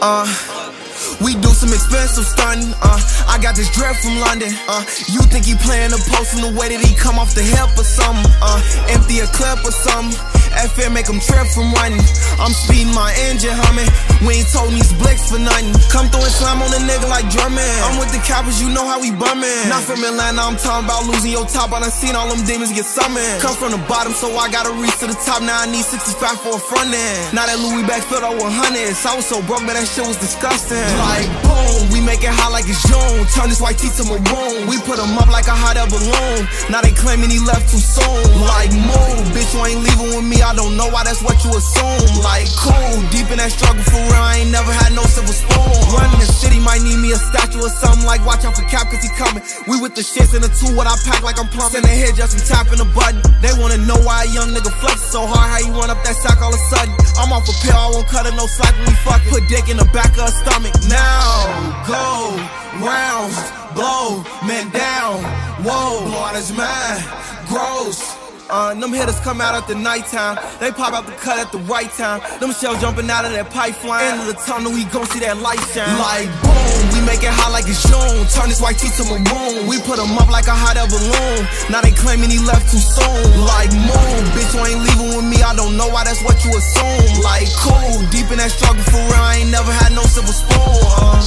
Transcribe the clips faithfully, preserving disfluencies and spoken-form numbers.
Uh, we do some expensive stunning. Uh, I got this drip from London. Uh, you think he playing a post from the way that he come off the hip or something? Uh, empty a clip or something. F M make him trip from running. I'm speeding my engine humming. We ain't told these blicks for nothing. Come through and slam on a nigga like Drummond. I'm with the Cappers, you know how we bummin'. Not from Atlanta, I'm talking about losing your top. I done seen all them demons get summoned. Come from the bottom, so I gotta reach to the top. Now I need sixty-five for a front end. Now that Louis back filled out with hundreds. I was so broke, man, that shit was disgusting. Like boom, we make it hot like it's June. Turn this white tee to maroon. We put him up like a hot air balloon. Now they claiming he left too soon. Like move, bitch, you ain't leaving with me. I don't know why that's what you assume. Like cool, deep in that struggle for real. I ain't never had no silver spoon. Running the city might need me a statue or something. Like watch out for Cap, cause he coming. We with the shits and the two what I pack like I'm plumbing. Send a head just from tapping the button. They wanna know why a young nigga flexes so hard. How you run up that sack all of a sudden? I'm off a pill, I won't cut it, no slack when we fucking. Put dick in the back of her stomach. Now go rounds, blow men down. Whoa, blood is mine, gross. Uh, them hitters come out at the nighttime. They pop out the cut at the right time. Them shells jumping out of that pipeline. End of the tunnel, we gon' see that light shine. Like boom, we make it hot like it's June. Turn this white tee to maroon. We put him up like a hot air balloon. Now they claiming he left too soon. Like moon, bitch, you ain't leaving with me. I don't know why that's what you assume. Like cool, deep in that struggle for real. I ain't never had no silver spoon. Uh.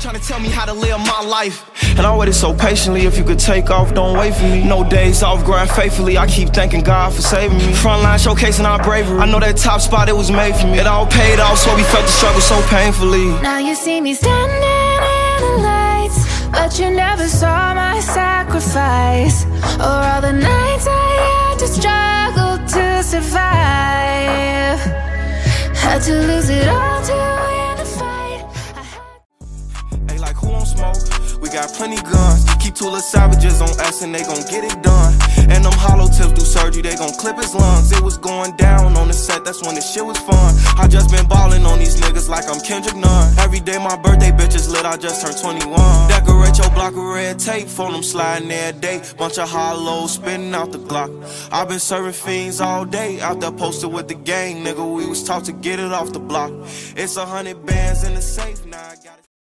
Trying to tell me how to live my life, and I waited so patiently. If you could take off, don't wait for me. No days off, grind faithfully. I keep thanking God for saving me. Frontline showcasing our bravery. I know that top spot, it was made for me. It all paid off, so we felt the struggle so painfully. Now you see me standing in the lights, but you never saw my sacrifice, or all the nights I had to struggle to survive. Had to lose it all to smoke. We got plenty guns, keep two little savages on us and they gon' get it done. And them hollow tips do surgery, they gon' clip his lungs. It was going down on the set, that's when the shit was fun. I just been ballin' on these niggas like I'm Kendrick Nunn. Every day my birthday bitch is lit, I just turned twenty-one. Decorate your block with red tape, phone them sliding there day. Bunch of hollows spinning out the Glock. I been serving fiends all day, out there posted with the gang. Nigga, we was taught to get it off the block. It's a hundred bands in the safe, now I got it.